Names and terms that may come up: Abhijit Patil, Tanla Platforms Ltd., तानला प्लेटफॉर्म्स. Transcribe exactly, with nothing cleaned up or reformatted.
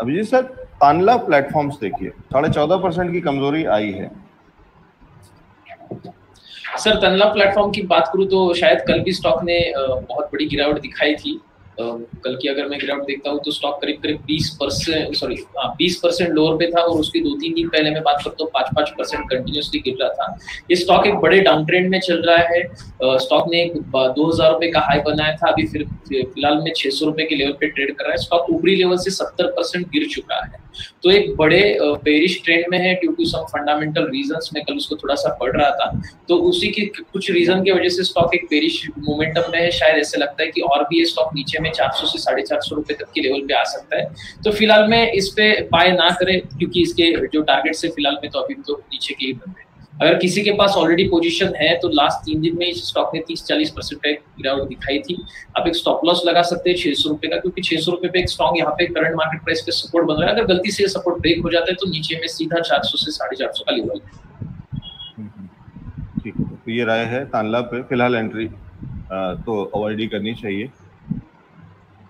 Abhijit sir, तानला प्लेटफॉर्म्स देखिए, साढ़े चौदह परसेंट की कमजोरी आई है। सर, तानला प्लेटफॉर्म की बात करूं तो शायद कल भी स्टॉक ने बहुत बड़ी गिरावट दिखाई थी। कल की अगर मैं गिरावट देखता हूं तो स्टॉक करीब करीब बीस परसेंट सॉरी बीस परसेंट लोअर पे था, और उसके दो तीन दिन पहले मैं बात करता हूं पाँच पाँच परसेंट कंटिन्यूसली गिर रहा था। ये स्टॉक एक बड़े डाउन ट्रेंड में चल रहा है। स्टॉक ने दो हजार रुपए का हाई बनाया था, अभी फिर फिलहाल में छह सौ रुपए के लेवल पे ट्रेड कर रहा है। स्टॉक ऊपरी लेवल से सत्तर परसेंट गिर चुका है, तो एक बड़े बेरिश ट्रेंड में है due to some fundamental reasons. मैं कल उसको थोड़ा सा पढ़ रहा था, तो उसी के कुछ रीजन की वजह से स्टॉक एक बेरिश मोमेंटम में है। शायद ऐसे लगता है कि और भी ये स्टॉक नीचे में चार सौ से साढ़े चार सौ रुपए तक की लेवल पे आ सकता है। तो फिलहाल में इस पे बाय ना करें, क्योंकि इसके जो टारगेट से फिलहाल में तो अभी तो नीचे के ही बन रहे हैं। अगर किसी के पास ऑलरेडी पोजीशन है तो लास्ट तीन दिन में इस स्टॉक ने तीस चालीस परसेंट का गिरावट दिखाई थी। आप एक स्टॉप लॉस लगा सकते हैं छह सौ रुपए का, क्योंकि छह सौ रुपए पे एक स्टॉक यहाँ पे करंट मार्केट प्राइस पे सपोर्ट बन रहा है। अगर गलती से सपोर्ट ब्रेक हो जाता है तो नीचे में सीधा चार सौ से साढ़े चार सौ का लेवल है। ठीक है, तो ये राय है तानला पे फिलहाल एंट्री तो अवॉइड ही करनी चाहिए।